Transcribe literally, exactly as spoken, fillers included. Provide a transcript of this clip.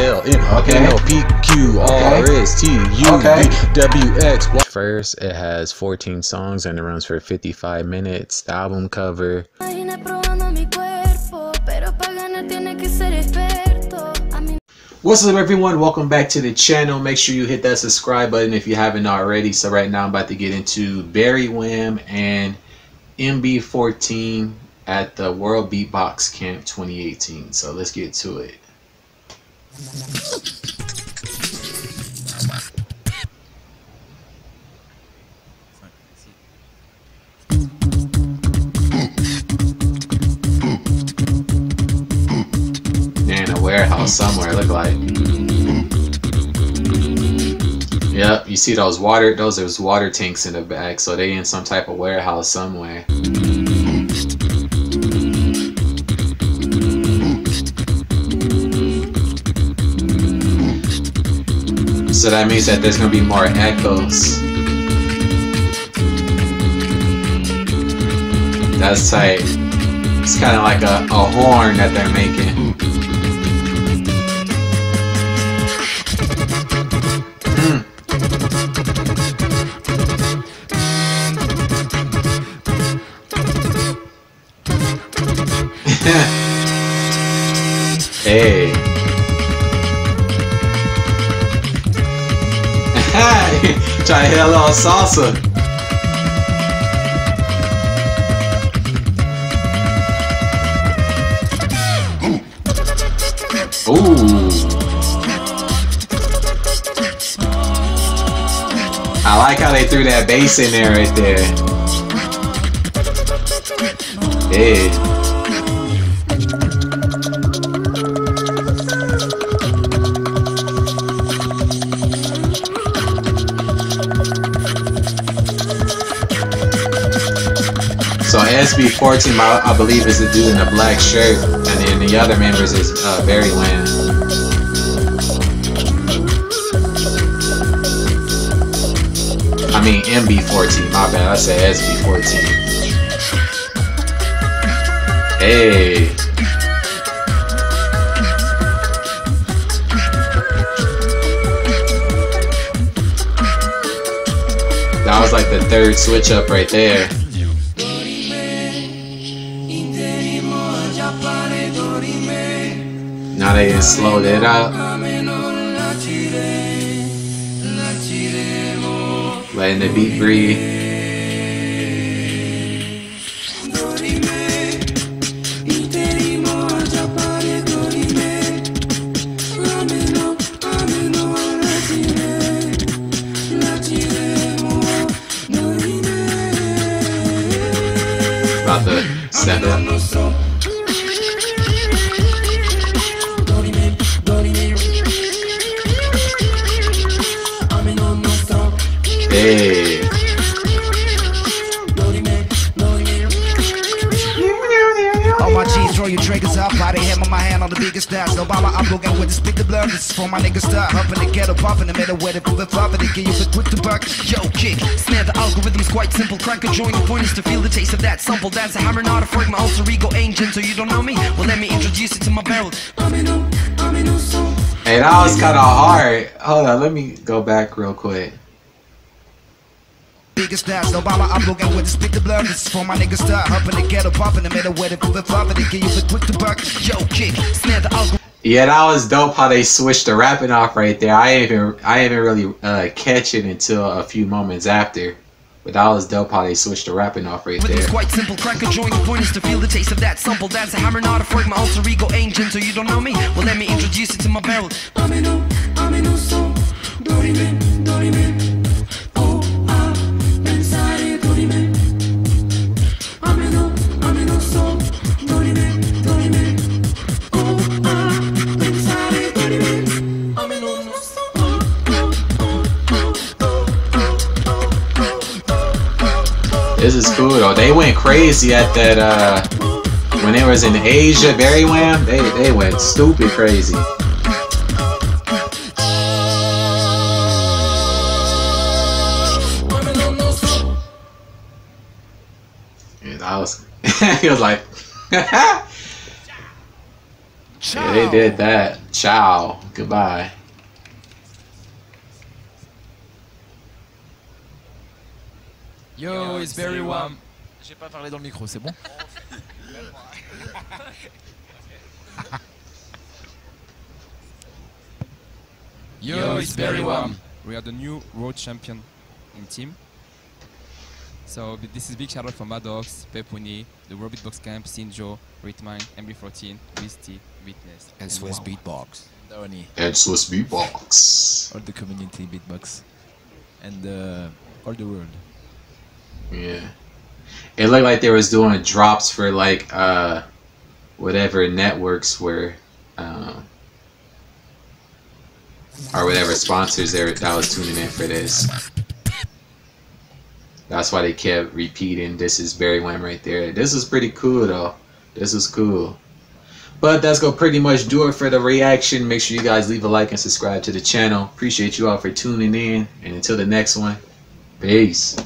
L M N O P Q R S T U V W X Y. First, it has fourteen songs and it runs for fifty-five minutes. The album cover. What's up everyone, welcome back to the channel. Make sure you hit that subscribe button if you haven't already. So right now I'm about to get into Berywam and M B fourteen at the World Beatbox Camp twenty eighteen. So let's get to it. Man, a warehouse somewhere, look like. Yep, you see those water, those there's water tanks in the back, so they in some type of warehouse somewhere. So that means that there's gonna be more echoes. That's tight. It's kind of like a, a horn that they're making. Hey. Try to hit a little salsa. Ooh. I like how they threw that bass in there right there. Hey. So M B fourteen, I believe, is a dude in a black shirt, and then the other members is uh, Berywam. I mean M B fourteen, my bad, I said S B fourteen. Hey. That was like the third switch up right there. Now they just slowed it up, letting the beat breathe. About to step up. Hey. All my G's, throw your triggers up. I done hit my hand on the biggest dance. No bama, I'm looking with the speak the blur. This is for my niggas stuck up in the ghetto, pop in the middle where they pull the flop and they give you the quick to buck. Yo, kick, snare, the algorithm's quite simple. Crank a joint, the point is to feel the taste of that sample. Dance a hammer, not a fork, my alter ego agent. So you don't know me? Well, let me introduce you to my barrel. Hey, that was kind of hard. Hold on, let me go back real quick. Biggest dance, no bama, I'm looking with the speak the blur. This is for my niggas stuck up in the ghetto, pop in the middle where they pull the flop and they give you the quick to buck. Yo, kick, snare, the algorithm. Yeah, that was dope how they switched the rapping off right there. I even I didn't really uh, catch it until a few moments after. But that was dope how they switched the rapping off right there. It's quite simple, crack a joint, the point is to feel the taste of that sample. Dance a hammer, not a fork, my alter ego engine. So you don't know me? Well, let me introduce you to my barrel. I'm in no, I'm in no song. Don't even, don't even. This is cool though. They went crazy at that uh when it was in Asia, Berywam, they they went stupid crazy. And I was he was like Ciao. They did that. Ciao. Goodbye. Yo, it's Berywam. J'ai pas parlé dans le micro, c'est bon? Yo, it's Berywam. We are the new world champion in team. So this is big shout out for Maddox, Pepuni, the World Beatbox Camp, Sinjo, Ritmine, M B fourteen, Misty, Witness, and Swissbeatbox. And Swissbeatbox. All the community beatbox, and uh, all the world. Yeah, it looked like they was doing drops for like uh, whatever networks were, uh, or whatever sponsors there that was tuning in for this. That's why they kept repeating "This is Berywam" right there. This is pretty cool though. This is cool. But that's gonna pretty much do it for the reaction. Make sure you guys leave a like and subscribe to the channel. Appreciate you all for tuning in. And until the next one, peace.